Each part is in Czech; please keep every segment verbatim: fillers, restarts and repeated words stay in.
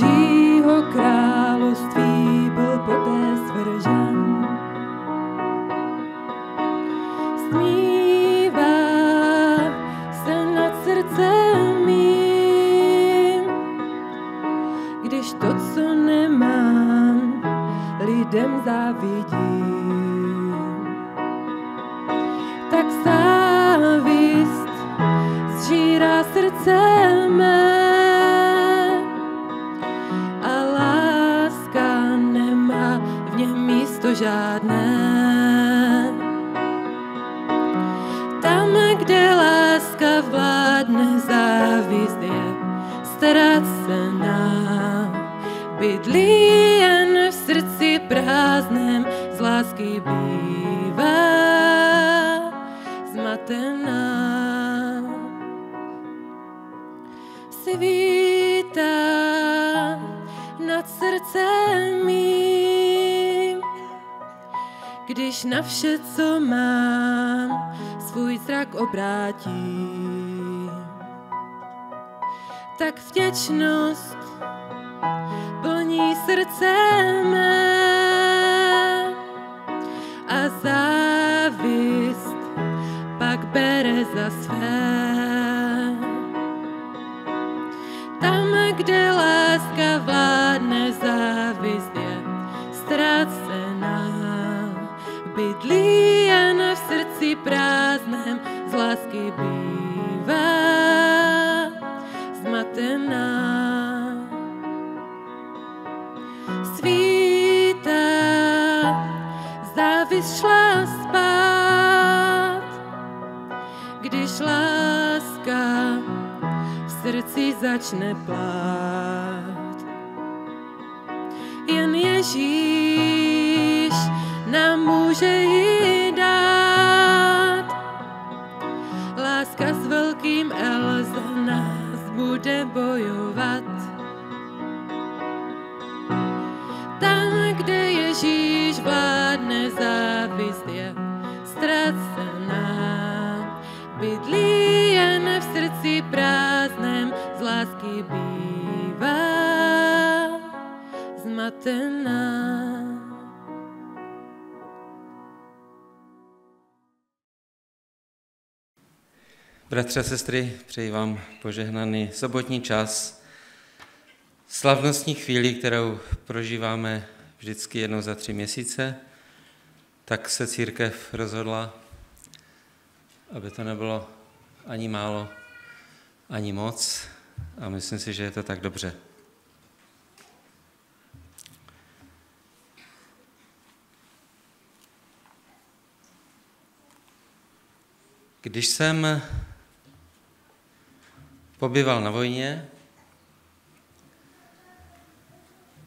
Božího království byl poté svržen. Smívá se nad srdcem mým, když to, co nemám, lidem závidím. Tak závist zžírá srdce mé, žádné. Tam, kde láska vládne, závist je ztracená. Bydlí jen v srdci prázdném, z lásky bývá zmatená. Svítá nad srdcem mým, když na vše, co mám, svůj zrak obrátím. Tak vděčnost plní srdce mé a závist pak bere za své. Tam, kde láska vládne, závist je ztracená. Bydlí jen v srdci prázdném, z lásky bývá zmatená. Svítá, závist šla spát, když láska v srdci začne plát. Jen Ježíš nám může ji dát. Láska s velkým L za nás bude bojovat. Tam, kde Ježíš vládne, závist je ztracená. Bydlí jen v srdci prázdném, z lásky bývá zmatená. Bratři a sestry, přeji vám požehnaný sobotní čas, slavnostní chvíli, kterou prožíváme vždycky jednou za tři měsíce. Tak se církev rozhodla, aby to nebylo ani málo, ani moc, a myslím si, že je to tak dobře. Když jsem pobýval na vojně,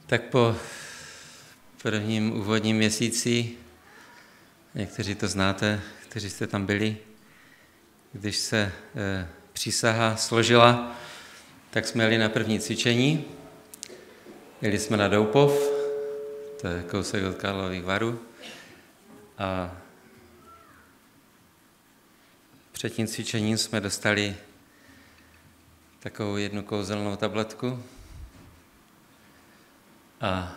tak po prvním úvodním měsíci, někteří to znáte, kteří jste tam byli, když se e, přísaha složila, tak jsme jeli na první cvičení, jeli jsme na Doupov, to je kousek od Karlových Varů, a před tím cvičením jsme dostali takovou jednu kouzelnou tabletku a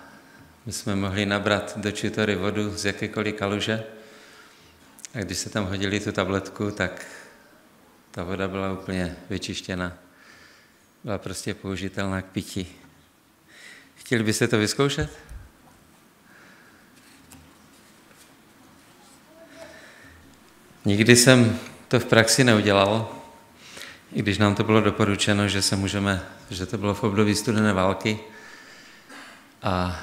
my jsme mohli nabrat do čutory vodu z jakékoliv kaluže, a když se tam hodili tu tabletku, tak ta voda byla úplně vyčištěna. Byla prostě použitelná k pití. Chtěli byste to vyzkoušet? Nikdy jsem to v praxi neudělal, i když nám to bylo doporučeno, že se můžeme, že to bylo v období studené války a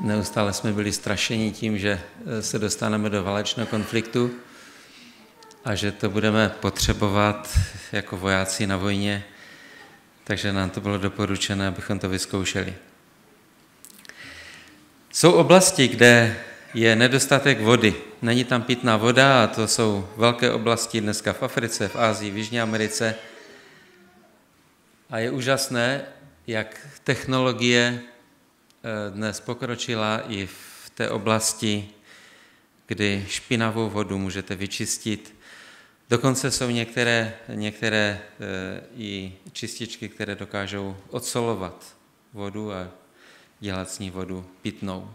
neustále jsme byli strašeni tím, že se dostaneme do válečného konfliktu a že to budeme potřebovat jako vojáci na vojně, takže nám to bylo doporučeno, abychom to vyzkoušeli. Jsou oblasti, kde je nedostatek vody. Není tam pitná voda a to jsou velké oblasti dneska v Africe, v Asii, v Jižní Americe. A je úžasné, jak technologie dnes pokročila i v té oblasti, kdy špinavou vodu můžete vyčistit. Dokonce jsou některé, některé i čističky, které dokážou odsolovat vodu a dělat z ní vodu pitnou.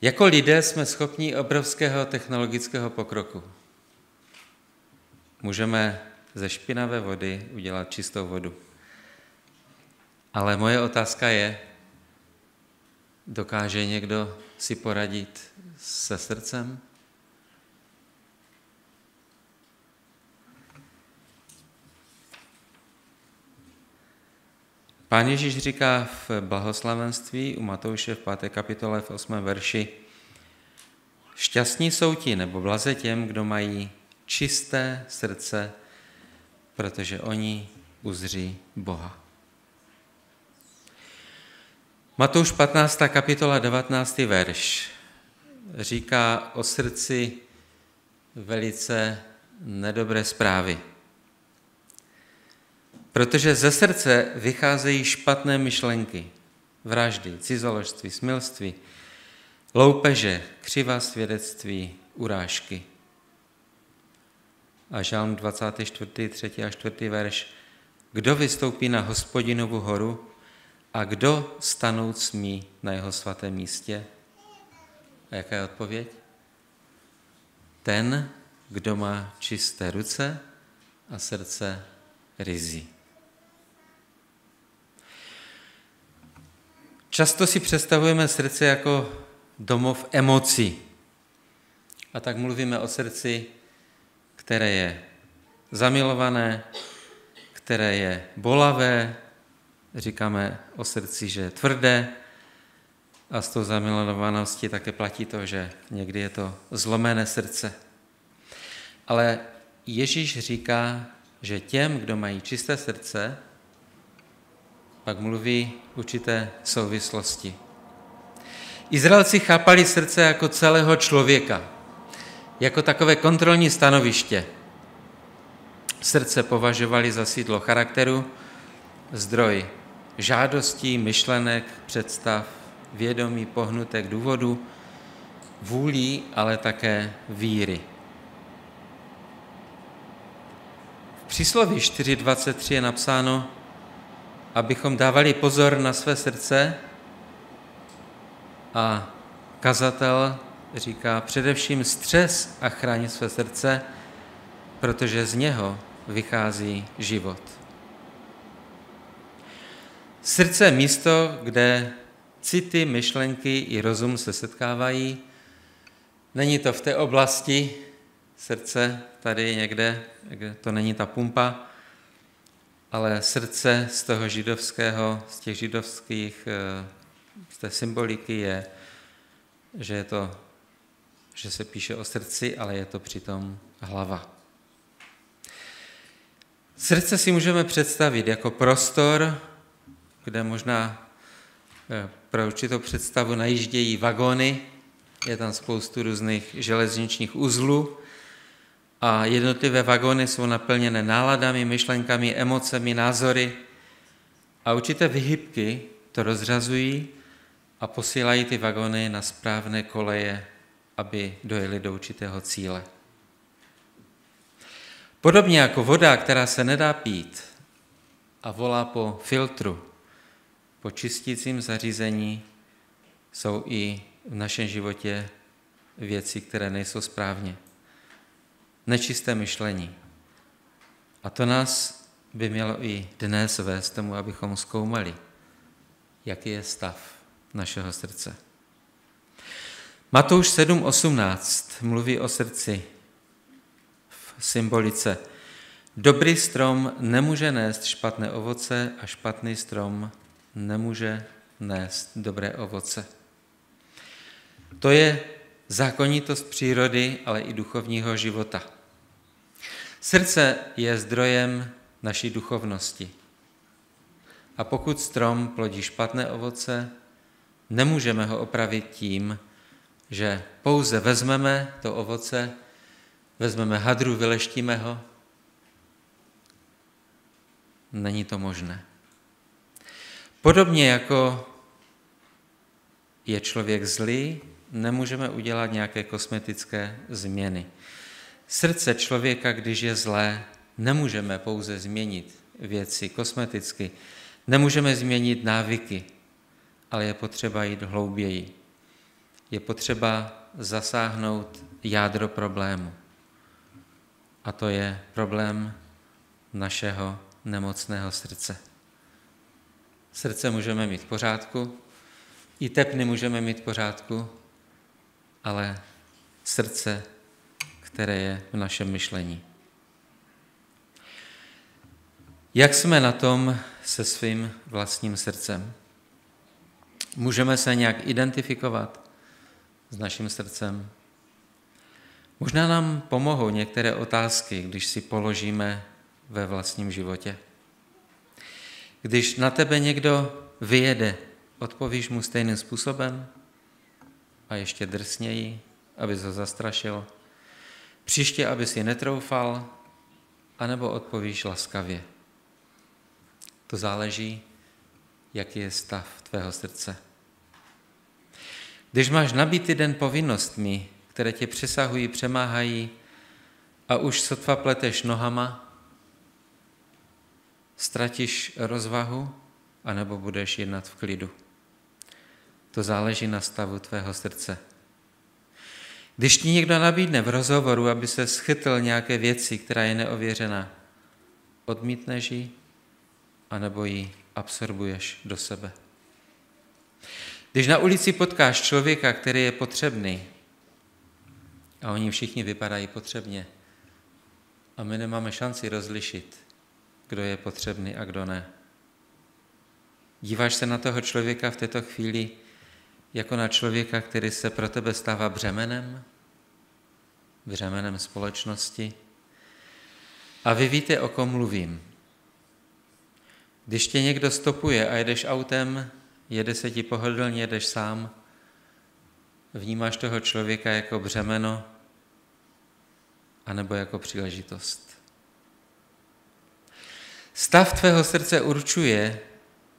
Jako lidé jsme schopni obrovského technologického pokroku. Můžeme ze špinavé vody udělat čistou vodu. Ale moje otázka je, dokáže někdo si poradit se srdcem? Pán Ježíš říká v blahoslavenství u Matouše v páté kapitole v osmém verši: šťastní jsou ti, nebo blaze těm, kdo mají čisté srdce, protože oni uzří Boha. Matouš patnáctá kapitola devatenáctý verš říká o srdci velice nedobré zprávy. Protože ze srdce vycházejí špatné myšlenky, vraždy, cizoložství, smilství, loupeže, křivá svědectví, urážky. A Žalm dvacátý čtvrtý, třetí a čtvrtý verš. Kdo vystoupí na Hospodinovu horu a kdo stanout smí na jeho svatém místě? A jaká je odpověď? Ten, kdo má čisté ruce a srdce ryzí. Často si představujeme srdce jako domov emocí. A tak mluvíme o srdci, které je zamilované, které je bolavé, říkáme o srdci, že je tvrdé, a s tou zamilovaností také platí to, že někdy je to zlomené srdce. Ale Ježíš říká, že těm, kdo mají čisté srdce, pak mluví určité souvislosti. Izraelci chápali srdce jako celého člověka, jako takové kontrolní stanoviště. Srdce považovali za sídlo charakteru, zdroj žádostí, myšlenek, představ, vědomí, pohnutek, důvodů, vůlí, ale také víry. V přísloví čtyři dvacet tři je napsáno, abychom dávali pozor na své srdce, a kazatel říká především střes a chraň své srdce, protože z něho vychází život. Srdce je místo, kde city, myšlenky i rozum se setkávají. Není to v té oblasti srdce, tady někde, to není ta pumpa, ale srdce z toho židovského, z těch židovských, z té symboliky je, že je to, že se píše o srdci, ale je to přitom hlava. Srdce si můžeme představit jako prostor, kde možná pro určitou představu najíždějí vagóny, je tam spoustu různých železničních uzlů a jednotlivé vagóny jsou naplněné náladami, myšlenkami, emocemi, názory a určité vyhybky to rozřazují a posílají ty vagóny na správné koleje, aby dojeli do určitého cíle. Podobně jako voda, která se nedá pít a volá po filtru, po čistícím zařízení, jsou i v našem životě věci, které nejsou správně. Nečisté myšlení. A to nás by mělo i dnes vést tomu, abychom zkoumali, jaký je stav našeho srdce. Matouš sedm osmnáct mluví o srdci v symbolice. Dobrý strom nemůže nést špatné ovoce a špatný strom nemůže nést dobré ovoce. To je zákonitost přírody, ale i duchovního života. Srdce je zdrojem naší duchovnosti. A pokud strom plodí špatné ovoce, nemůžeme ho opravit tím, že pouze vezmeme to ovoce, vezmeme hadru, vyleštíme ho. Není to možné. Podobně jako je člověk zlý, nemůžeme udělat nějaké kosmetické změny. Srdce člověka, když je zlé, nemůžeme pouze změnit věci kosmeticky. Nemůžeme změnit návyky, ale je potřeba jít hlouběji. Je potřeba zasáhnout jádro problému. A to je problém našeho nemocného srdce. Srdce můžeme mít v pořádku, i tepny můžeme mít v pořádku, ale srdce, které je v našem myšlení. Jak jsme na tom se svým vlastním srdcem? Můžeme se nějak identifikovat s naším srdcem? Možná nám pomohou některé otázky, když si položíme ve vlastním životě. Když na tebe někdo vyjede, odpovíš mu stejným způsobem a ještě drsněji, abys ho zastrašil. Příště, aby si netroufal, anebo odpovíš laskavě. To záleží, jaký je stav tvého srdce. Když máš nabitý den povinnostmi, které tě přesahují, přemáhají a už sotva pleteš nohama, ztratíš rozvahu anebo budeš jednat v klidu. To záleží na stavu tvého srdce. Když ti někdo nabídne v rozhovoru, aby se schytl nějaké věci, která je neověřená, odmítneš ji anebo ji absorbuješ do sebe. Když na ulici potkáš člověka, který je potřebný, a oni všichni vypadají potřebně, a my nemáme šanci rozlišit, kdo je potřebný a kdo ne. Díváš se na toho člověka v této chvíli jako na člověka, který se pro tebe stává břemenem, břemenem společnosti. A vy víte, o kom mluvím. Když tě někdo stopuje a jedeš autem, jede se ti pohodlně, jedeš sám, vnímáš toho člověka jako břemeno anebo jako příležitost. Stav tvého srdce určuje,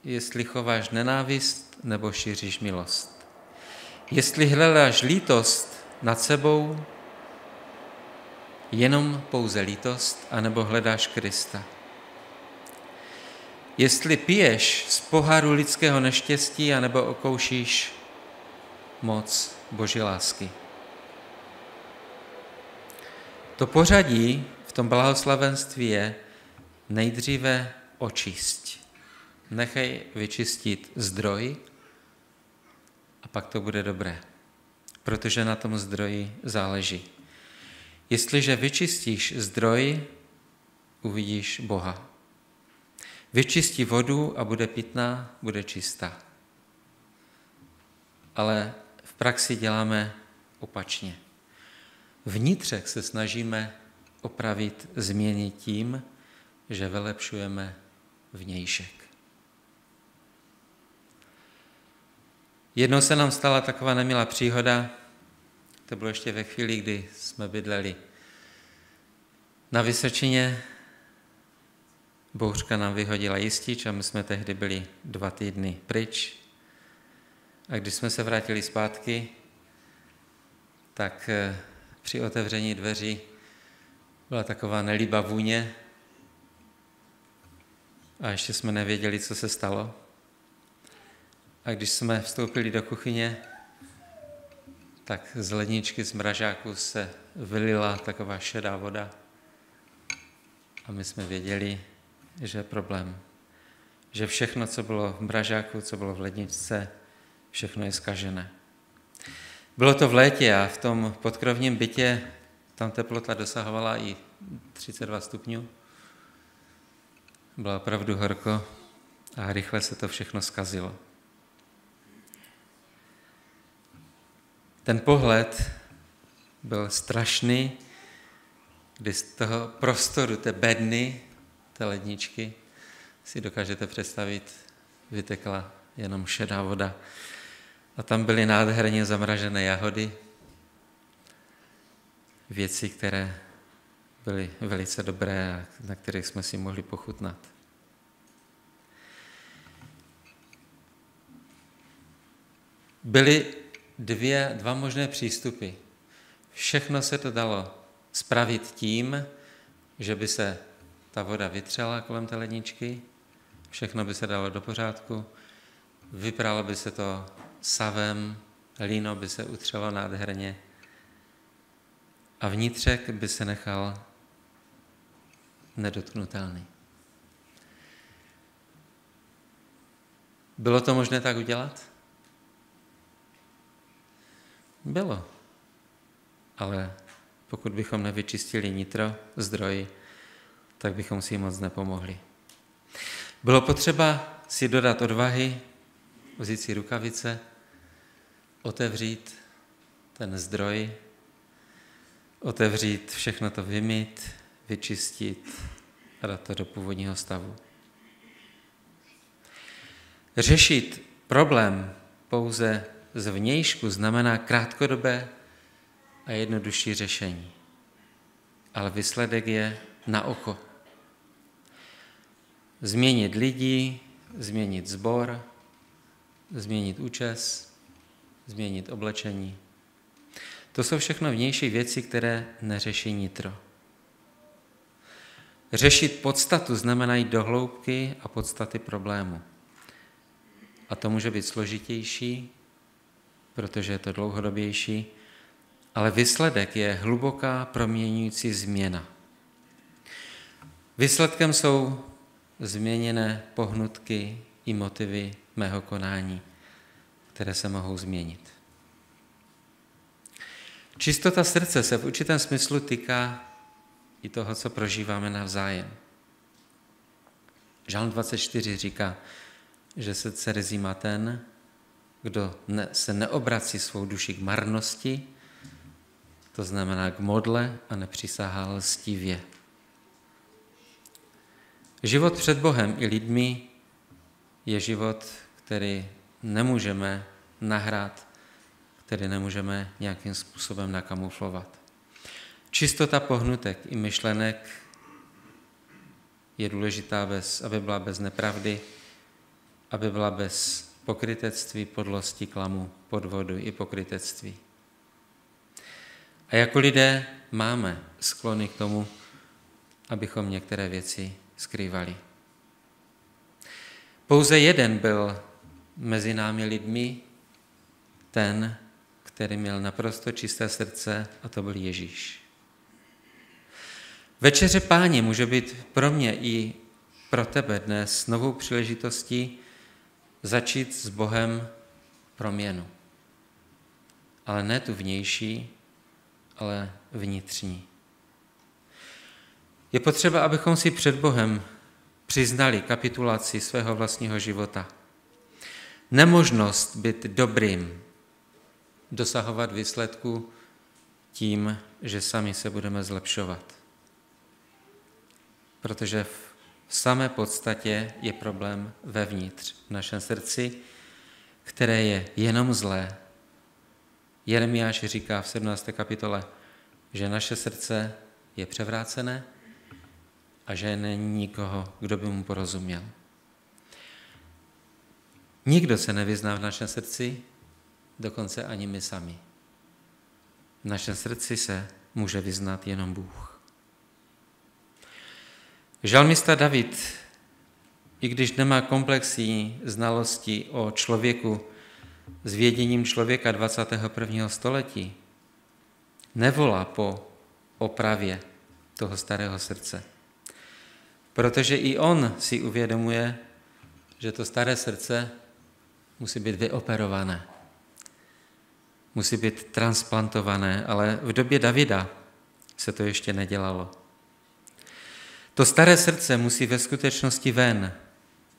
jestli chováš nenávist nebo šíříš milost. Jestli hledáš lítost nad sebou, jenom pouze lítost, anebo hledáš Krista. Jestli piješ z poháru lidského neštěstí, anebo okoušíš moc Boží lásky. To pořadí v tom blahoslavenství je nejdříve očistit. Nechej vyčistit zdroj a pak to bude dobré, protože na tom zdroji záleží. Jestliže vyčistíš zdroj, uvidíš Boha. Vyčistí vodu a bude pitná, bude čistá. Ale v praxi děláme opačně. Vnitřek se snažíme opravit, změnit tím, že vylepšujeme vnějšek. Jednou se nám stala taková nemilá příhoda, to bylo ještě ve chvíli, kdy jsme bydleli na Vysočině. Bouřka nám vyhodila jistič a my jsme tehdy byli dva týdny pryč. A když jsme se vrátili zpátky, tak při otevření dveří byla taková nelíbá vůně a ještě jsme nevěděli, co se stalo. A když jsme vstoupili do kuchyně, tak z ledničky, z mražáku se vylila taková šedá voda a my jsme věděli, že je problém. Že všechno, co bylo v mražáku, co bylo v ledničce, všechno je zkažené. Bylo to v létě a v tom podkrovním bytě tam teplota dosahovala i třicet dva stupňů. Bylo opravdu horko a rychle se to všechno zkazilo. Ten pohled byl strašný, kdy z toho prostoru, té bedny, té ledničky, si dokážete představit, vytekla jenom šedá voda. A tam byly nádherně zamražené jahody, věci, které byly velice dobré a na kterých jsme si mohli pochutnat. Byly dvě, dva možné přístupy. Všechno se to dalo spravit tím, že by se ta voda vytřela kolem té ledničky, všechno by se dalo do pořádku, vypralo by se to savem, líno by se utřelo nádherně a vnitřek by se nechal nedotknutelný. Bylo to možné tak udělat? Bylo. Ale pokud bychom nevyčistili nitro, zdroj, tak bychom si moc nepomohli. Bylo potřeba si dodat odvahy, vzít si rukavice, otevřít ten zdroj, otevřít, všechno to vymýt, vyčistit a dát to do původního stavu. Řešit problém pouze zvnějšku znamená krátkodobé a jednodušší řešení, ale výsledek je na oko. Změnit lidi, změnit sbor, změnit účes, změnit oblečení. To jsou všechno vnější věci, které neřeší nitro. Řešit podstatu znamená jít do hloubky a podstaty problému. A to může být složitější, protože je to dlouhodobější, ale výsledek je hluboká proměňující změna. Výsledkem jsou změněné pohnutky i motivy mého konání, které se mohou změnit. Čistota srdce se v určitém smyslu týká i toho, co prožíváme navzájem. Žalm dvacet čtyři říká, že srdce rezímá ten, kdo ne, se neobrací svou duši k marnosti, to znamená k modle a nepřisáhá lstivě. Život před Bohem i lidmi je život, který nemůžeme nahrát, který nemůžeme nějakým způsobem nakamuflovat. Čistota pohnutek i myšlenek je důležitá, bez, aby byla bez nepravdy, aby byla bez pokrytectví, podlosti, klamu, podvodu i pokrytectví. A jako lidé máme sklony k tomu, abychom některé věci skrývali. Pouze jeden byl mezi námi lidmi ten, který měl naprosto čisté srdce, a to byl Ježíš. Večeře Páně může být pro mě i pro tebe dnes novou příležitostí začít s Bohem proměnu. Ale ne tu vnější, ale vnitřní. Je potřeba, abychom si před Bohem přiznali kapitulaci svého vlastního života. Nemožnost být dobrým, dosahovat výsledku tím, že sami se budeme zlepšovat. Protože v samé podstatě je problém vevnitř, v našem srdci, které je jenom zlé. Jeremiáš říká v sedmnácté kapitole, že naše srdce je převrácené a že není nikoho, kdo by mu porozuměl. Nikdo se nevyzná v našem srdci, dokonce ani my sami. V našem srdci se může vyznat jenom Bůh. Žalmista David, i když nemá komplexní znalosti o člověku s věděním člověka dvacátého prvního století, nevolá po opravě toho starého srdce. Protože i on si uvědomuje, že to staré srdce musí být vyoperované, musí být transplantované, ale v době Davida se to ještě nedělalo. To staré srdce musí ve skutečnosti ven,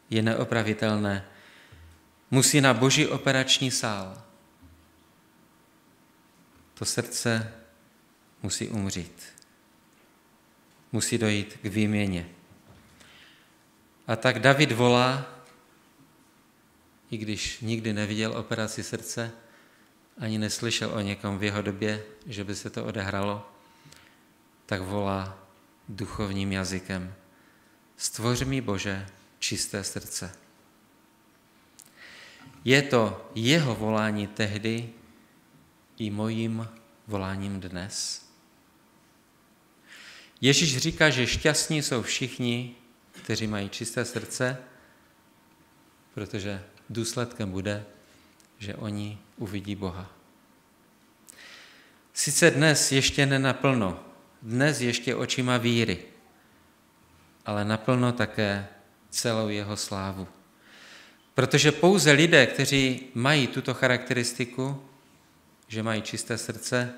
je neopravitelné, musí na Boží operační sál. To srdce musí umřít, musí dojít k výměně. A tak David volá, i když nikdy neviděl operaci srdce, ani neslyšel o někom v jeho době, že by se to odehralo, tak volá duchovním jazykem. Stvoř mi, Bože, čisté srdce. Je to jeho volání tehdy i mojím voláním dnes. Ježíš říká, že šťastní jsou všichni, kteří mají čisté srdce, protože důsledkem bude, že oni uvidí Boha. Sice dnes ještě nenaplno, dnes ještě očima víry, ale naplno také celou jeho slávu. Protože pouze lidé, kteří mají tuto charakteristiku, že mají čisté srdce,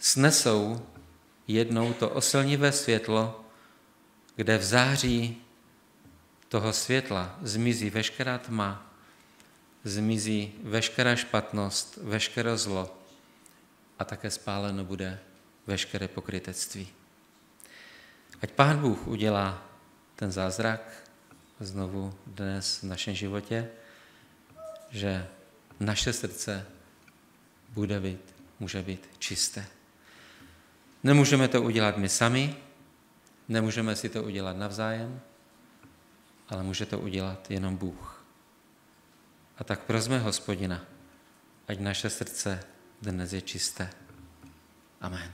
snesou jednou to oslnivé světlo, kde v září toho světla zmizí veškerá tma, zmizí veškerá špatnost, veškeré zlo a také spáleno bude veškeré pokrytectví. Ať Pán Bůh udělá ten zázrak znovu dnes v našem životě, že naše srdce bude být, může být čisté. Nemůžeme to udělat my sami, nemůžeme si to udělat navzájem, ale může to udělat jenom Bůh. A tak prosme Hospodina, ať naše srdce dnes je čisté. Amen.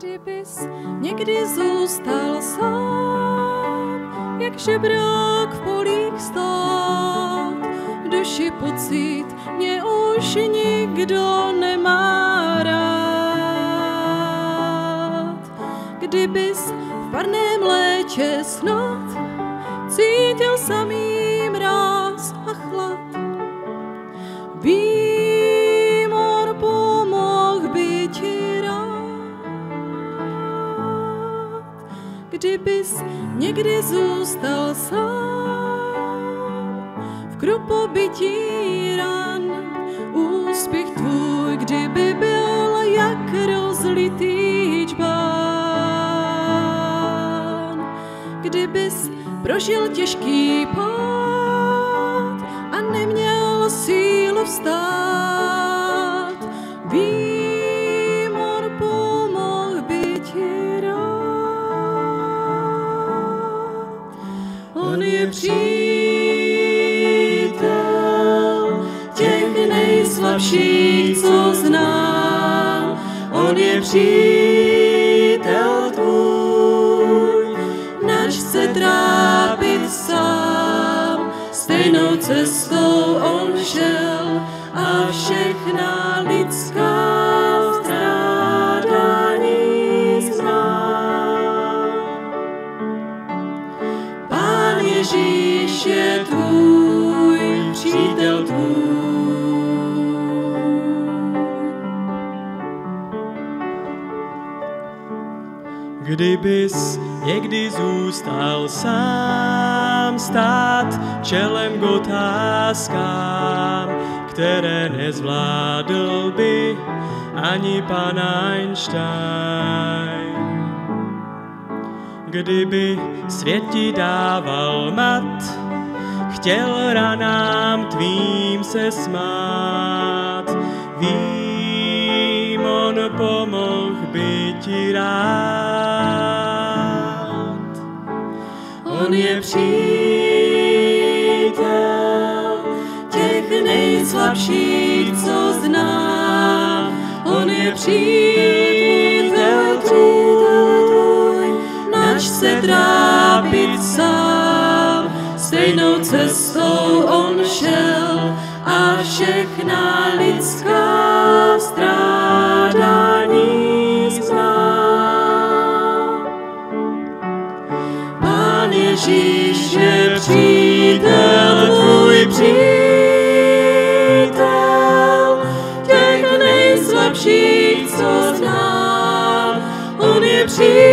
Kdybys někdy zůstal sám, jak žebrák v polích stát, duši pocit mě už nikdo nemá rád. Kdybys v parném léče snad cítil samý mráz a chlad, výmor pomohl by ti rád. Kdybys někdy zůstal sám, v krupobytí ran, úspěch tvůj, kdyby byl jak rozlitý čbán. Kdybys prožil těžký pád a neměl sílu vstát, výmor pomohl by ti rád. On je přítel těch nejslabších, co znám. On je přítel tvůj, než se trápit sám. Stejnou cestou on šel a všechna lidská Ježíš je tvůj, přítel tvůj. Kdybys někdy zůstal sám, stát čelem k otázkám, které nezvládl by ani pan Einstein. Kdyby svět ti dával mat, chtěl ranám tvým se smát, vím, on pomohl by ti rád. On je přítel těch nejslabších, co znám. On je přítel tvůj, až se trápit sám, stejnou cestou on šel a všechna lidská strádání zná. Pán Ježíš je přítel, tvůj přítel, těch nejslabších, co znám. On je přítel.